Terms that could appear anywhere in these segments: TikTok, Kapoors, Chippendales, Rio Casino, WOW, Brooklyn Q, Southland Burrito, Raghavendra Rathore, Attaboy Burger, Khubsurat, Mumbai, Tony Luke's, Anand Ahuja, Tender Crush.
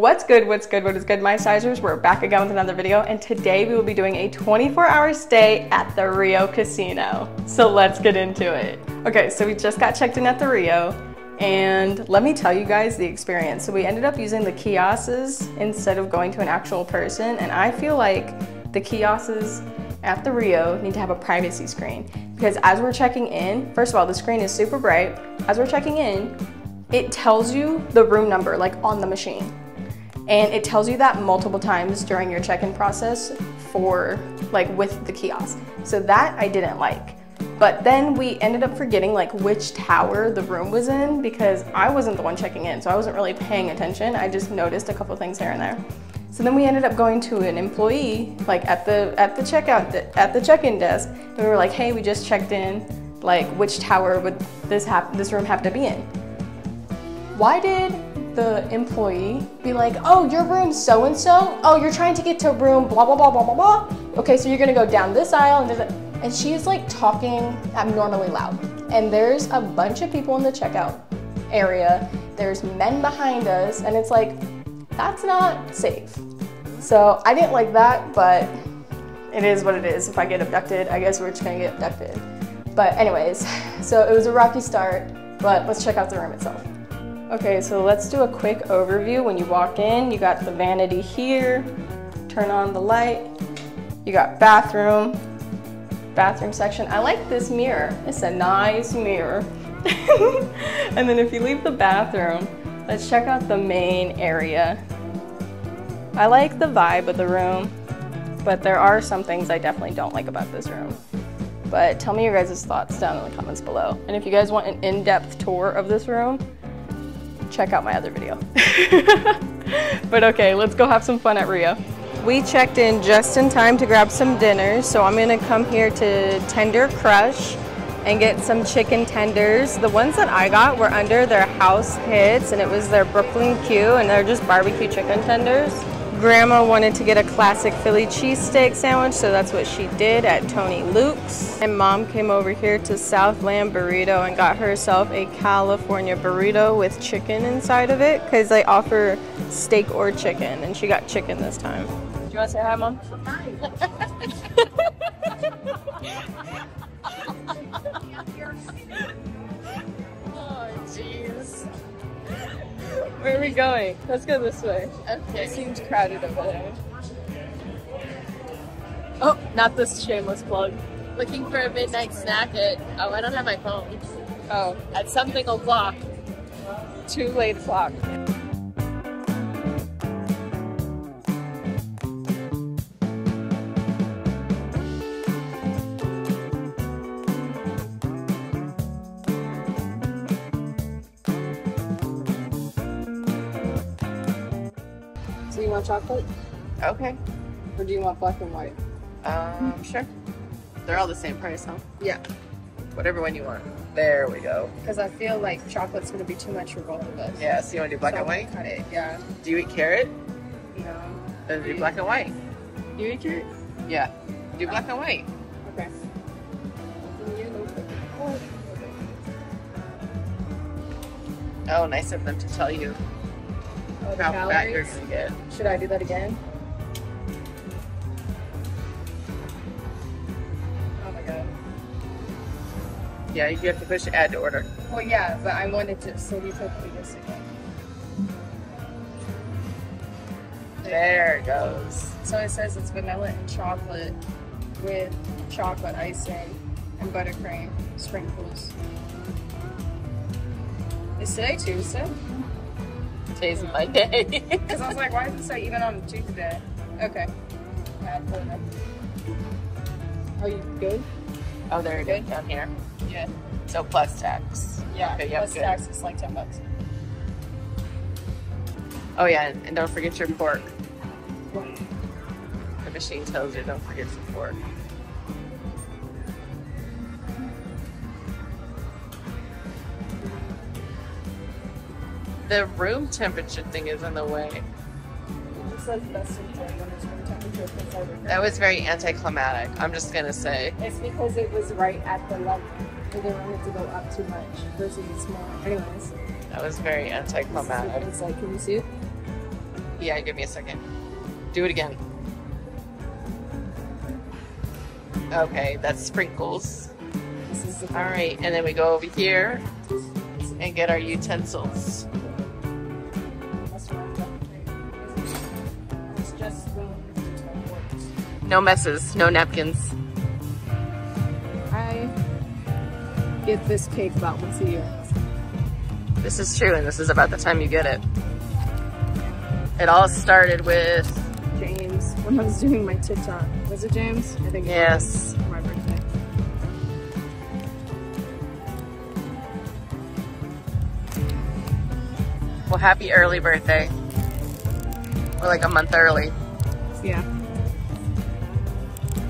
What's good, my sizers? We're back again with another video, and today we will be doing a 24-hour stay at the Rio Casino. So let's get into it. Okay, so we just got checked in at the Rio, and let me tell you guys the experience. So we ended up using the kiosks instead of going to an actual person, and I feel like the kiosks at the Rio need to have a privacy screen, because as we're checking in, first of all, the screen is super bright. As we're checking in, it tells you the room number, like on the machine. And it tells you that multiple times during your check-in process for, like, with the kiosk. So that I didn't like. But then we ended up forgetting, like, which tower the room was in, because I wasn't the one checking in, so I wasn't really paying attention. I just noticed a couple things here and there. So then we ended up going to an employee, like, at the check-in desk, and we were like, hey, we just checked in, like, which tower would this room have to be in? Why did the employee be like, oh, your room so-and-so? Oh, you're trying to get to room blah, blah, blah, blah, blah, blah. Okay, so you're gonna go down this aisle. And she is like talking abnormally loud. And there's a bunch of people in the checkout area. There's men behind us. And it's like, that's not safe. So I didn't like that, but it is what it is. If I get abducted, I guess we're just gonna get abducted. But anyways, so it was a rocky start, but let's check out the room itself. Okay, so let's do a quick overview. When you walk in, you got the vanity here, turn on the light, you got bathroom section. I like this mirror, it's a nice mirror. And then if you leave the bathroom, let's check out the main area. I like the vibe of the room, but there are some things I definitely don't like about this room. But tell me your guys' thoughts down in the comments below. And if you guys want an in-depth tour of this room, check out my other video. But okay, let's go have some fun at Rio. We checked in just in time to grab some dinners, so I'm gonna come here to Tender Crush and get some chicken tenders. The ones that I got were under their house hits, and it was their Brooklyn Q, and they're just barbecue chicken tenders. Grandma wanted to get a classic Philly cheesesteak sandwich, so that's what she did at Tony Luke's. And Mom came over here to Southland Burrito and got herself a California burrito with chicken inside of it, because they offer steak or chicken, and she got chicken this time. Do you want to say hi, Mom? Hi. Oh, jeez. Where are we going? Let's go this way. Okay. It seems crowded over there. Oh, not this shameless plug. Looking for a midnight snack at... Oh, I don't have my phone. Oh. At something o'clock. Too late o'clock. So you want chocolate? Okay. Or do you want black and white? Sure. They're all the same price, huh? Yeah. Whatever one you want. There we go. Because I feel like chocolate's going to be too much for both of us. Yeah, so you want to do black and white? Cut it, yeah. Do you eat carrot? No. Then do black and white. You eat carrot? Yeah. Do black and white. Okay. Oh, nice of them to tell you. Oh, how fat you're gonna get. Should I do that again? Oh my god. Yeah, you have to push add to order. Well, yeah, but I wanted to, so we took this again. There it goes. So it says it's vanilla and chocolate with chocolate icing and buttercream sprinkles. Is today Tuesday? Days of my day. Because I was like, why does it say even on Tuesday? Okay. Are you good? Oh, there it is down here. Yeah. So plus tax. Yeah, okay, plus tax is like $10. Oh yeah, and don't forget your pork. What? The machine tells you don't forget your pork. The room temperature thing is in the way. It says best enjoyed when it's room temperature. That was very anticlimactic, I'm just going to say. It's because it was right at the level. They didn't want it to go up too much versus more. Anyways. That was very anticlimactic. It's like, can you see it? Yeah, give me a second. Do it again. Okay, that's sprinkles. All right, and then we go over here and get our utensils. No messes, no napkins. I get this cake about once a year. This is true, and this is about the time you get it. It all started with James when I was doing my TikTok. Was it James? I think. Yes. It was my birthday. Well, happy early birthday. We're like a month early. Yeah.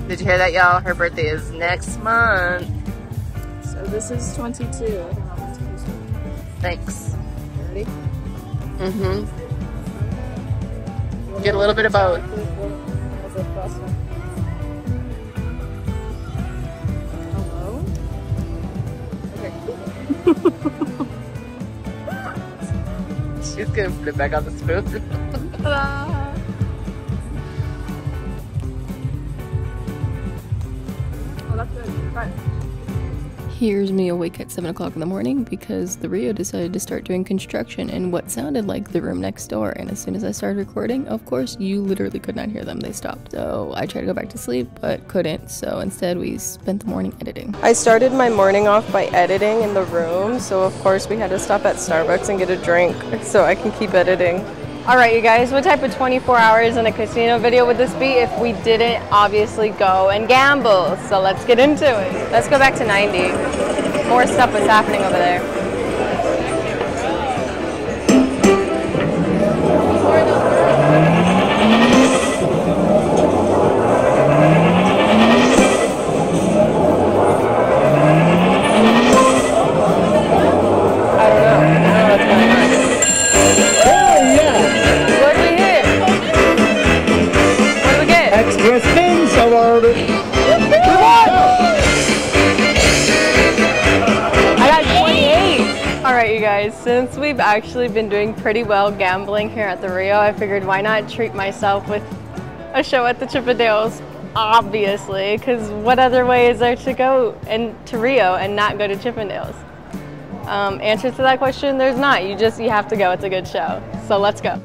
Did you hear that, y'all? Her birthday is next month. So this is 22. I don't know what's 22. Thanks. Ready? Mm-hmm. Get a little bit of both. Hello? Okay. She's gonna flip back on the spoon. Oh, that's good. Bye. Here's me awake at 7 o'clock in the morning because the Rio decided to start doing construction in what sounded like the room next door, and as soon as I started recording, of course, you literally could not hear them. They stopped. So I tried to go back to sleep, but couldn't, so instead we spent the morning editing. I started my morning off by editing in the room, so of course we had to stop at Starbucks and get a drink so I can keep editing. Alright you guys, what type of 24 hours in a casino video would this be if we didn't obviously go and gamble? So let's get into it. Let's go back to 90. More stuff was happening over there. Since we've actually been doing pretty well gambling here at the Rio, I figured why not treat myself with a show at the Chippendales, obviously, because what other way is there to go and to Rio and not go to Chippendales? Answer to that question, there's not. You have to go. It's a good show. So let's go.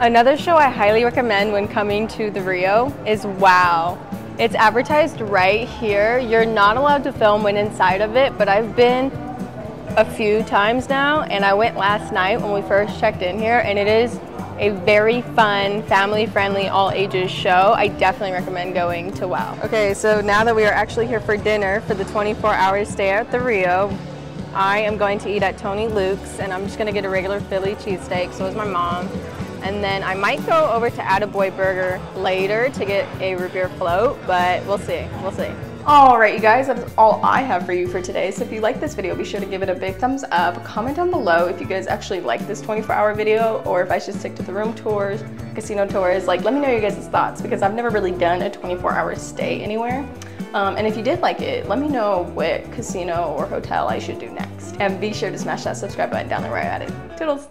Another show I highly recommend when coming to the Rio is WOW. It's advertised right here. You're not allowed to film when inside of it, but I've been a few times now, and I went last night when we first checked in here, and it is a very fun, family-friendly, all-ages show. I definitely recommend going to WOW. Okay, so now that we are actually here for dinner for the 24-hour stay at the Rio, I am going to eat at Tony Luke's, and I'm just gonna get a regular Philly cheesesteak, so is my mom. And then I might go over to Attaboy Burger later to get a root beer float, but we'll see, Alright you guys, that's all I have for you for today. So if you like this video, be sure to give it a big thumbs up. Comment down below if you guys actually like this 24-hour video or if I should stick to the room tours, casino tours. Like, let me know your guys' thoughts because I've never really done a 24-hour stay anywhere. And if you did like it, let me know what casino or hotel I should do next. And be sure to smash that subscribe button down there right at it. Toodles!